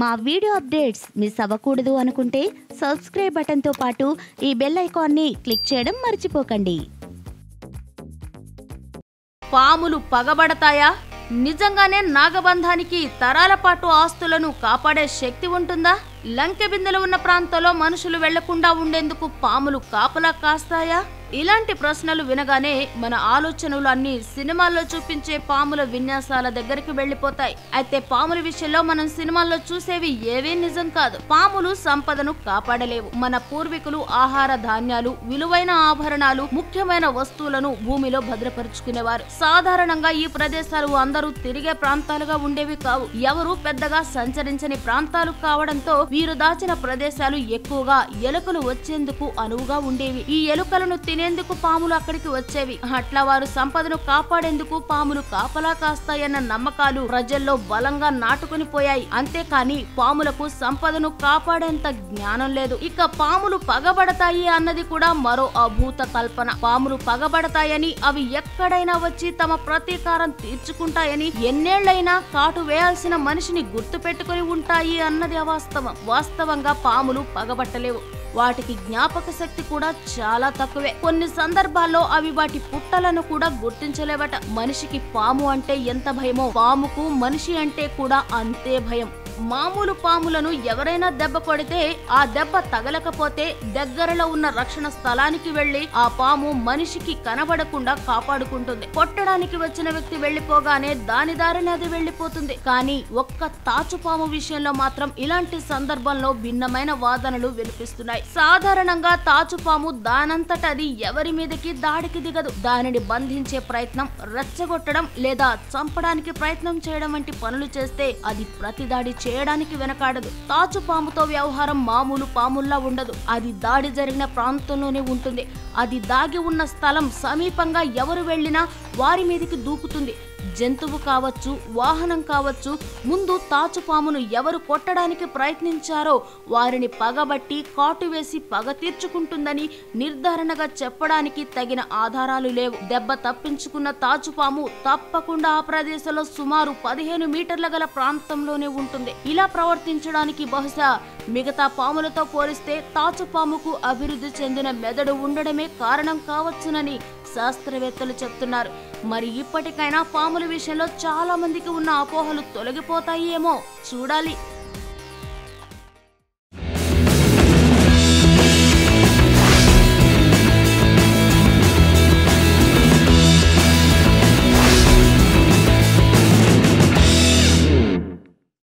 మా video updates miss అవ్వకూడదు అనుకుంటే సబ్స్క్రైబ్ బటన్తో పాటు ఈ బెల్ ఐకాన్ని క్లిక్ చేయడం మర్చిపోకండి. పాములు పగబడతాయా? నిజంగానే నాగబంధానికి తరాల పాటు ఆస్తులను కాపాడే శక్తి ఉంటుందా? లంకె బిందెలు ఉన్న ప్రాంతంలో మనుషులు వెళ్లకుండా ఉండేందుకు పాములు కాపలా కాస్తాయా? ఇలాంటి ప్రశ్నలు వినగానే మన ఆలోచనలు అన్ని సినిమాల్లో చూపించే పాముల విన్యాసాల దగ్గరికి వెళ్ళిపోతాయి. అయితే పాముల విషయంలో మనం సినిమాల్లో చూసేవి ఏవీ నిజం కాదు. పాములు సంపదను కాపాడలేవు. మన పూర్వీకులు ఆహార ధాన్యాలు, విలువైన ఆభరణాలు, ముఖ్యమైన వస్తువులను భూమిలో భద్రపరుచుకునేవారు. సాధారణంగా ఈ ప్రదేశాలు అందరూ తిరిగే ప్రాంతాలుగా ఉండేవి కావు. ఎవరు పెద్దగా సంచరించని ప్రాంతాలు కావడంతో వీరు దాచిన ప్రదేశాలు ఎక్కువగా ఎలుకలు వచ్చేందుకు అనువుగా ఉండేవి. ఈ ఎలుకలను తినేందుకు పాములు అక్కడికి వచ్చేవి. అట్లా వారు సంపదను కాపాడేందుకు పాములు కాపలా కాస్తాయన్న నమ్మకాలు ప్రజల్లో బలంగా నాటుకుని పోయాయి. అంతేకాని పాములకు సంపదను కాపాడేంత జ్ఞానం లేదు. ఇక పాములు పగబడతాయి అన్నది కూడా మరో అభూత కల్పన. పాములు పగబడతాయని, అవి ఎక్కడైనా వచ్చి తమ ప్రతీకారం తీర్చుకుంటాయని, ఎన్నేళ్లైనా కాటు వేయాల్సిన మనిషిని గుర్తు పెట్టుకుని ఉంటాయి అన్నది అవాస్తవం. వాస్తవంగా పాములు పగబట్టలేవు. వాటికి జ్ఞాపక శక్తి కూడా చాలా తక్కువే. కొన్ని సందర్భాల్లో అవి వాటి పుట్టలను కూడా గుర్తించలేవట. మనిషికి పాము అంటే ఎంత భయమో పాముకు మనిషి అంటే కూడా అంతే భయం. మామూలు పాములను ఎవరైనా దెబ్బ కొడితే ఆ దెబ్బ తగలకపోతే దగ్గరలో ఉన్న రక్షణ స్థలానికి వెళ్లి ఆ పాము మనిషికి కనబడకుండా కాపాడుకుంటుంది. కొట్టడానికి వచ్చిన వ్యక్తి వెళ్లిపోగానే దాని దారిని అది వెళ్లిపోతుంది. కానీ ఒక్క తాచు పాము విషయంలో మాత్రం ఇలాంటి సందర్భంలో భిన్నమైన వాదనలు వినిపిస్తున్నాయి. సాధారణంగా తాచు పాము దానంతట అది ఎవరి మీదకి దాడికి దిగదు. దానిని బంధించే ప్రయత్నం, రెచ్చగొట్టడం లేదా చంపడానికి ప్రయత్నం చేయడం వంటి పనులు చేస్తే అది ప్రతిదాడి చేయడానికి వెనకాడదు. తాచు పాముతో వ్యవహారం మామూలు పాముల్లా ఉండదు. అది దాడి జరిగిన ప్రాంతంలోనే ఉంటుంది. అది దాగి ఉన్న స్థలం సమీపంగా ఎవరు వెళ్ళినా వారి మీదకి దూకుతుంది. జంతువు కావచ్చు, వాహనం కావచ్చు, ముందు తాచు పామును ఎవరు కొట్టడానికి ప్రయత్నించారో వారిని పగబట్టి కాటు వేసి పగ తీర్చుకుంటుందని నిర్ధారణగా చెప్పడానికి తగిన ఆధారాలు లేవు. దెబ్బ తప్పించుకున్న తాచు పాము తప్పకుండా ఆ ప్రదేశంలో సుమారు 15 మీటర్ల గల ప్రాంతంలోనే ఉంటుంది. ఇలా ప్రవర్తించడానికి బహుశా మిగతా పాములతో పోలిస్తే తాచు పాముకు అభివృద్ధి చెందిన మెదడు ఉండడమే కారణం కావచ్చునని శాస్త్రవేత్తలు చెప్తున్నారు. మరి ఇప్పటికైనా పాముల విషయంలో చాలా మందికి ఉన్న అపోహలు తొలగిపోతాయేమో చూడాలి.